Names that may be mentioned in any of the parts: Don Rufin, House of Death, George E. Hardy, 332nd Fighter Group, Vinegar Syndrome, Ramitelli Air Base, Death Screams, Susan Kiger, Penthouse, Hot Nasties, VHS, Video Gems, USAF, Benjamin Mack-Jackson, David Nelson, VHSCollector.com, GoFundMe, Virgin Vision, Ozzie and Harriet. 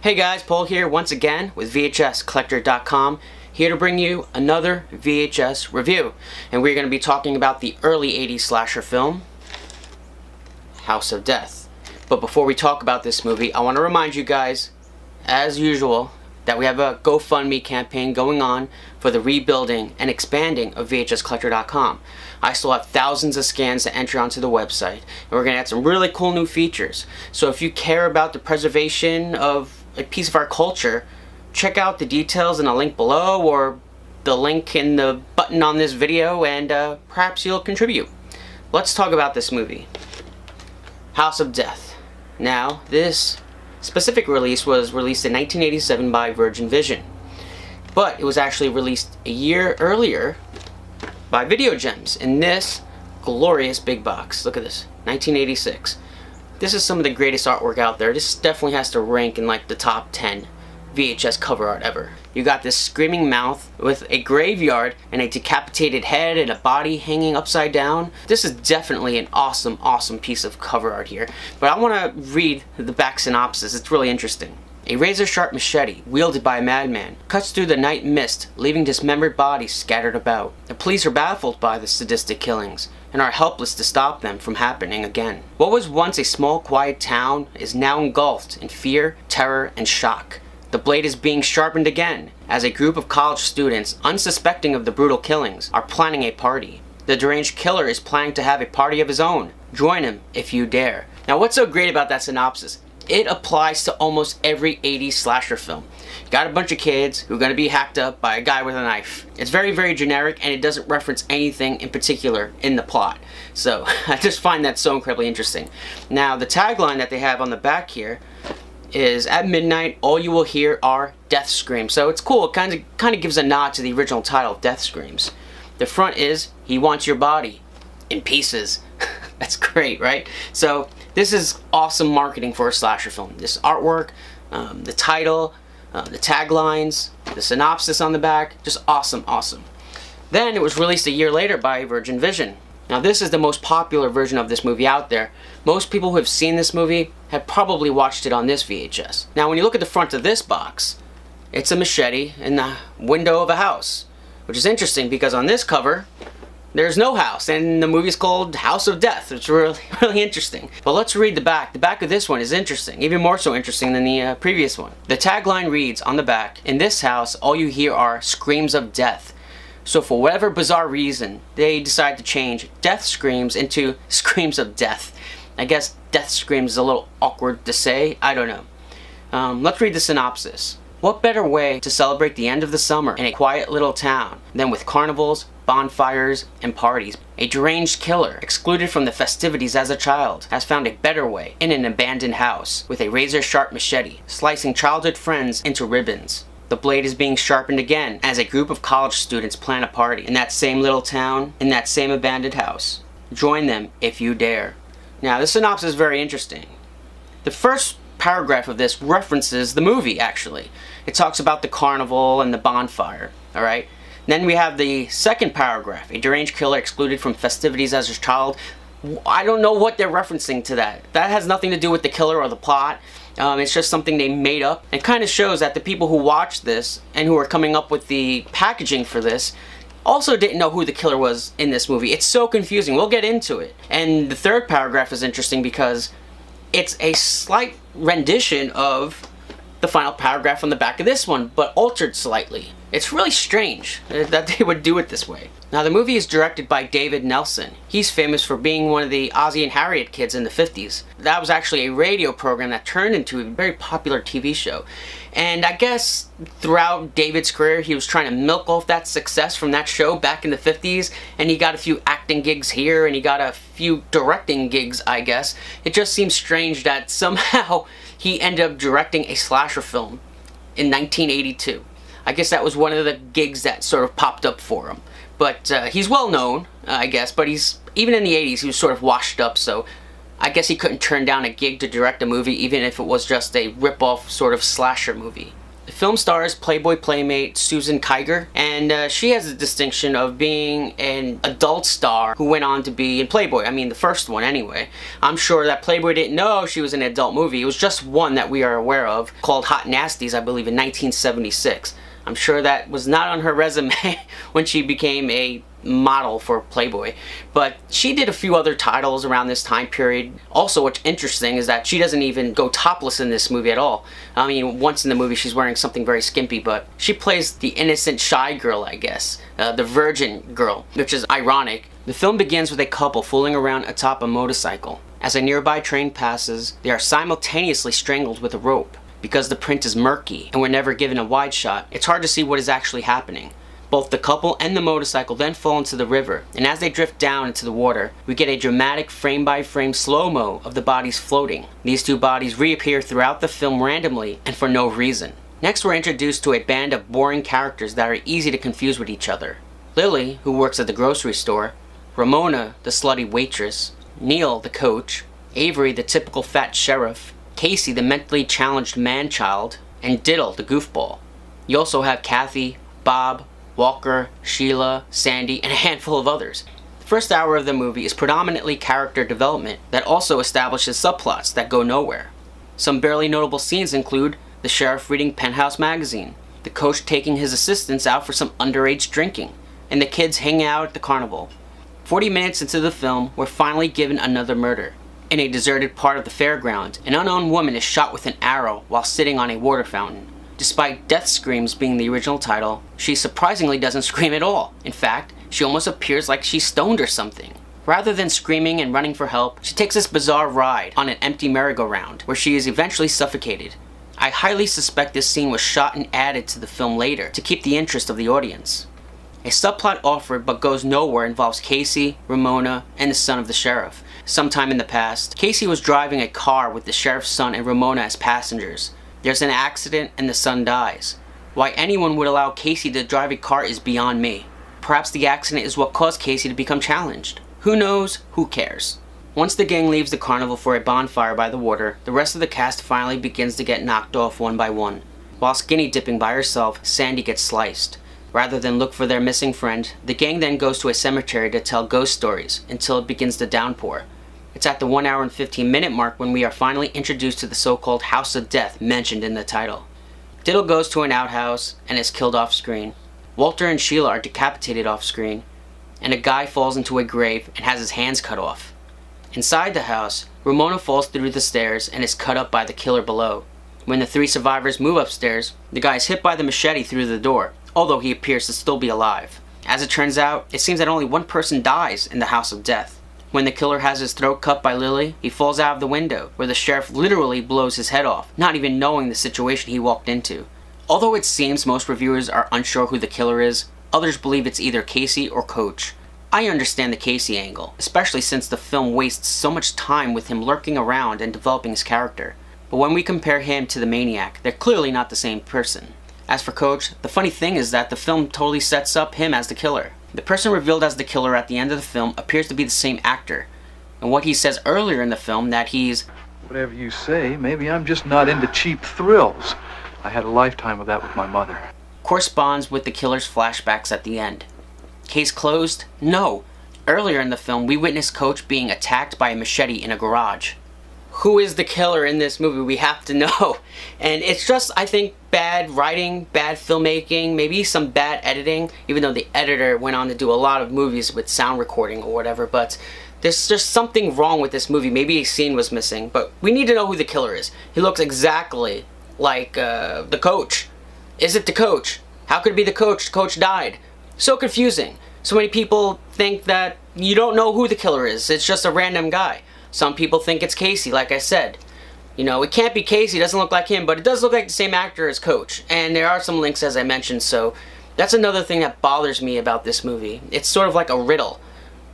Hey guys, Paul here once again with VHSCollector.com, here to bring you another VHS review. And we're going to be talking about the early 80s slasher film, House of Death. But before we talk about this movie, I want to remind you guys, as usual, that we have a GoFundMe campaign going on for the rebuilding and expanding of VHSCollector.com. I still have thousands of scans to enter onto the website, and we're going to add some really cool new features. So if you care about the preservation of a piece of our culture, check out the details in the link below or the link in the button on this video, and perhaps you'll contribute. Let's talk about this movie, House of Death. Now, this specific release was released in 1987 by Virgin Vision, but it was actually released a year earlier by Video Gems in this glorious big box. Look at this, 1986. This is some of the greatest artwork out there. This definitely has to rank in like the top 10 VHS cover art ever. You got this screaming mouth with a graveyard and a decapitated head and a body hanging upside down. This is definitely an awesome, awesome piece of cover art here. But I want to read the back synopsis. It's really interesting. A razor-sharp machete, wielded by a madman, cuts through the night mist, leaving dismembered bodies scattered about. The police are baffled by the sadistic killings and are helpless to stop them from happening again. What was once a small, quiet town is now engulfed in fear, terror, and shock. The blade is being sharpened again as a group of college students, unsuspecting of the brutal killings, are planning a party. The deranged killer is planning to have a party of his own. Join him if you dare. Now, what's so great about that synopsis? It applies to almost every 80s slasher film. Got a bunch of kids who are going to be hacked up by a guy with a knife. It's very, very generic, and it doesn't reference anything in particular in the plot. So I just find that so incredibly interesting. Now, the tagline that they have on the back here is, "At midnight, all you will hear are death screams." So it's cool. It kind of gives a nod to the original title, Death Screams. The front is, "He wants your body in pieces." That's great, right? So this is awesome marketing for a slasher film. This artwork, the title, the taglines, the synopsis on the back, just awesome, awesome. Then it was released a year later by Virgin Vision. Now, this is the most popular version of this movie out there. Most people who have seen this movie have probably watched it on this VHS. Now, when you look at the front of this box, it's a machete in the window of a house, which is interesting because on this cover, there's no house, and the movie's called House of Death. It's really, really interesting. But let's read the back. The back of this one is interesting, even more so interesting than the previous one. The tagline reads on the back, "In this house, all you hear are screams of death." So for whatever bizarre reason, they decide to change Death Screams into Screams of Death. I guess Death Screams is a little awkward to say. I don't know. Let's read the synopsis. What better way to celebrate the end of the summer in a quiet little town than with carnivals, bonfires, and parties? A deranged killer, excluded from the festivities as a child, has found a better way in an abandoned house with a razor-sharp machete, slicing childhood friends into ribbons. The blade is being sharpened again as a group of college students plan a party in that same little town, in that same abandoned house. Join them if you dare. Now, this synopsis is very interesting. The first paragraph of this references the movie, actually. It talks about the carnival and the bonfire, all right? Then we have the second paragraph, a deranged killer excluded from festivities as a child. I don't know what they're referencing to that. That has nothing to do with the killer or the plot. It's just something they made up. It kind of shows that the people who watched this and who are coming up with the packaging for this also didn't know who the killer was in this movie. It's so confusing. We'll get into it. And the third paragraph is interesting because it's a slight rendition of the final paragraph on the back of this one, but altered slightly. It's really strange that they would do it this way. Now, the movie is directed by David Nelson. He's famous for being one of the Ozzie and Harriet kids in the 50s. That was actually a radio program that turned into a very popular TV show. And I guess throughout David's career, he was trying to milk off that success from that show back in the 50s, and he got a few acting gigs here, and he got a few directing gigs, I guess. It just seems strange that somehow he ended up directing a slasher film in 1982. I guess that was one of the gigs that sort of popped up for him. But he's well known, I guess, but he's, even in the 80s, he was sort of washed up, so I guess he couldn't turn down a gig to direct a movie, even if it was just a rip-off sort of slasher movie. film stars Playboy playmate Susan Kiger, and she has the distinction of being an adult star who went on to be in Playboy. I mean, the first one anyway. I'm sure that Playboy didn't know she was an adult movie. It was just one that we are aware of called Hot Nasties, I believe, in 1976. I'm sure that was not on her resume when she became a model for Playboy, but she did a few other titles around this time period. Also, what's interesting is that she doesn't even go topless in this movie at all. I mean, once in the movie she's wearing something very skimpy, but she plays the innocent shy girl, I guess, the virgin girl, which is ironic. The film begins with a couple fooling around atop a motorcycle. As a nearby train passes, they are simultaneously strangled with a rope. Because the print is murky and we're never given a wide shot, it's hard to see what is actually happening. Both the couple and the motorcycle then fall into the river, and as they drift down into the water, we get a dramatic frame-by-frame slow-mo of the bodies floating. These two bodies reappear throughout the film randomly and for no reason. Next, we're introduced to a band of boring characters that are easy to confuse with each other. Lily, who works at the grocery store, Ramona, the slutty waitress, Neil, the coach, Avery, the typical fat sheriff, Casey, the mentally challenged man-child, and Diddle, the goofball. You also have Kathy, Bob, Walker, Sheila, Sandy, and a handful of others. The first hour of the movie is predominantly character development that also establishes subplots that go nowhere. Some barely notable scenes include the sheriff reading Penthouse magazine, the coach taking his assistants out for some underage drinking, and the kids hanging out at the carnival. 40 minutes into the film, we're finally given another murder. In a deserted part of the fairground, an unknown woman is shot with an arrow while sitting on a water fountain. Despite Death Screams being the original title, she surprisingly doesn't scream at all. In fact, she almost appears like she's stoned or something. Rather than screaming and running for help, she takes this bizarre ride on an empty merry-go-round, where she is eventually suffocated. I highly suspect this scene was shot and added to the film later to keep the interest of the audience. A subplot offered but goes nowhere involves Casey, Ramona, and the son of the sheriff. Sometime in the past, Casey was driving a car with the sheriff's son and Ramona as passengers. There's an accident and the son dies. Why anyone would allow Casey to drive a car is beyond me. Perhaps the accident is what caused Casey to become challenged. Who knows? Who cares? Once the gang leaves the carnival for a bonfire by the water, the rest of the cast finally begins to get knocked off one by one. While skinny dipping by herself, Sandy gets sliced. Rather than look for their missing friend, the gang then goes to a cemetery to tell ghost stories until it begins to downpour. It's at the 1 hour and 15 minute mark when we are finally introduced to the so-called House of Death mentioned in the title. Diddle goes to an outhouse and is killed off screen. Walter and Sheila are decapitated off screen, and a guy falls into a grave and has his hands cut off. Inside the house, Ramona falls through the stairs and is cut up by the killer below. When the three survivors move upstairs, the guy is hit by the machete through the door, although he appears to still be alive. As it turns out, it seems that only one person dies in the House of Death. When the killer has his throat cut by Lily, he falls out of the window, where the sheriff literally blows his head off, not even knowing the situation he walked into. Although it seems most reviewers are unsure who the killer is, others believe it's either Casey or Coach. I understand the Casey angle, especially since the film wastes so much time with him lurking around and developing his character. But when we compare him to the maniac, they're clearly not the same person. As for Coach, the funny thing is that the film totally sets up him as the killer. The person revealed as the killer at the end of the film appears to be the same actor, and what he says earlier in the film that he's "Whatever you say, maybe I'm just not into cheap thrills. I had a lifetime of that with my mother," corresponds with the killer's flashbacks at the end. Case closed? No. Earlier in the film, we witnessed Coach being attacked by a machete in a garage. Who is the killer in this movie? We have to know. And it's just, I think, bad writing, bad filmmaking, maybe some bad editing, even though the editor went on to do a lot of movies with sound recording or whatever, but there's just something wrong with this movie. Maybe a scene was missing, but we need to know who the killer is. He looks exactly like the coach. Is it the coach? How could it be the coach? The coach died. So confusing. So many people think that you don't know who the killer is. It's just a random guy. Some people think it's Casey, like I said. You know, it can't be Casey, it doesn't look like him, but it does look like the same actor as Coach. And there are some links, as I mentioned, so that's another thing that bothers me about this movie. It's sort of like a riddle,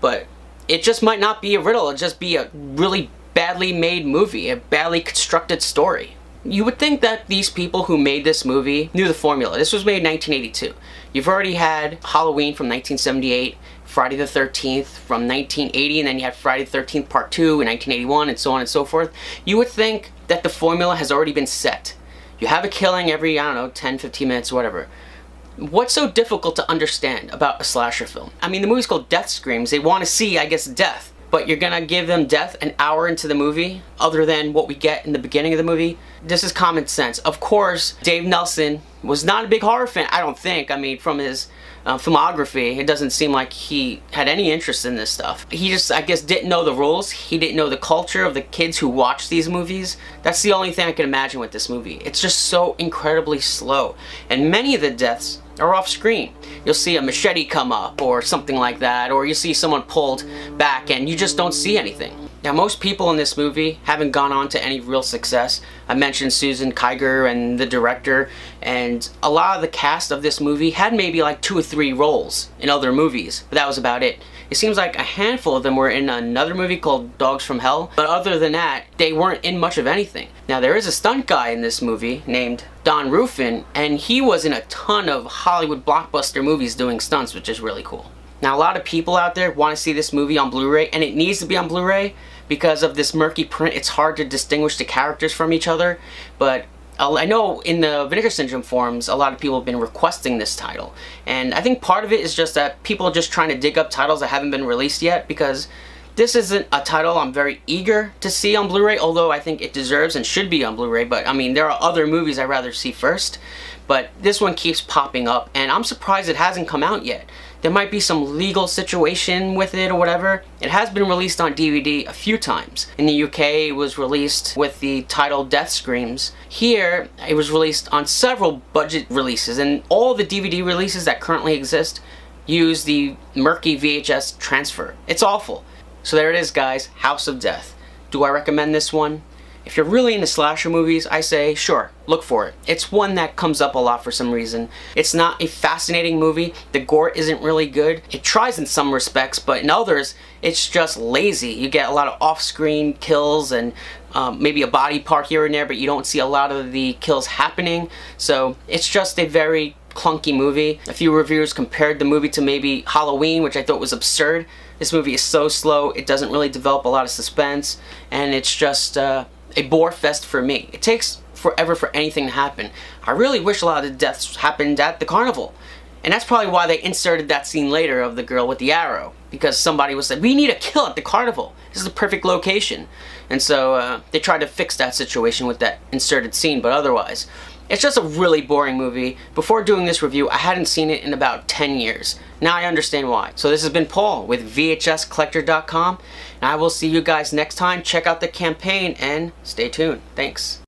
but it just might not be a riddle, it'd just be a really badly made movie, a badly constructed story. You would think that these people who made this movie knew the formula. This was made in 1982. You've already had Halloween from 1978, Friday the 13th from 1980, and then you had Friday the 13th Part 2 in 1981, and so on and so forth. You would think that the formula has already been set. You have a killing every, I don't know, 10, 15 minutes, whatever. What's so difficult to understand about a slasher film? I mean, the movie's called Death Screams. They want to see, I guess, death. But you're gonna give them death an hour into the movie, other than what we get in the beginning of the movie? This is common sense. Of course, Dave Nelson was not a big horror fan, I don't think. I mean, from his filmography, it doesn't seem like he had any interest in this stuff. He just, I guess, didn't know the rules. He didn't know the culture of the kids who watch these movies. That's the only thing I can imagine with this movie. It's just so incredibly slow. And many of the deaths are off screen. You'll see a machete come up or something like that, or you see someone pulled back and you just don't see anything. Now, most people in this movie haven't gone on to any real success. I mentioned Susan Kiger and the director, and a lot of the cast of this movie had maybe like 2 or 3 roles in other movies, but that was about it. It seems like a handful of them were in another movie called Dogs from Hell, but other than that, they weren't in much of anything. Now, there is a stunt guy in this movie named Don Rufin, and he was in a ton of Hollywood blockbuster movies doing stunts, which is really cool. Now, a lot of people out there want to see this movie on Blu-ray, and it needs to be on Blu-ray. Because of this murky print, it's hard to distinguish the characters from each other, but I know in the Vinegar Syndrome forums, a lot of people have been requesting this title, and I think part of it is just that people are just trying to dig up titles that haven't been released yet, because this isn't a title I'm very eager to see on Blu-ray, although I think it deserves and should be on Blu-ray, but I mean, there are other movies I'd rather see first, but this one keeps popping up, and I'm surprised it hasn't come out yet. There might be some legal situation with it or whatever. It has been released on DVD a few times. In the UK, it was released with the title Death Screams. Here, it was released on several budget releases, and all the DVD releases that currently exist use the murky VHS transfer. It's awful. So there it is, guys, House of Death. Do I recommend this one? If you're really into slasher movies, I say, sure, look for it. It's one that comes up a lot for some reason. It's not a fascinating movie. The gore isn't really good. It tries in some respects, but in others, it's just lazy. You get a lot of off-screen kills and maybe a body part here and there, but you don't see a lot of the kills happening. So it's just a very clunky movie. A few reviewers compared the movie to maybe Halloween, which I thought was absurd. This movie is so slow, it doesn't really develop a lot of suspense, and it's just a bore fest for me. It takes forever for anything to happen. I really wish a lot of the deaths happened at the carnival. And that's probably why they inserted that scene later of the girl with the arrow, because somebody was like, we need a kill at the carnival. This is the perfect location. And so they tried to fix that situation with that inserted scene, but otherwise, it's just a really boring movie. Before doing this review, I hadn't seen it in about 10 years. Now I understand why. So this has been Paul with VHSCollector.com, and I will see you guys next time. Check out the campaign and stay tuned. Thanks.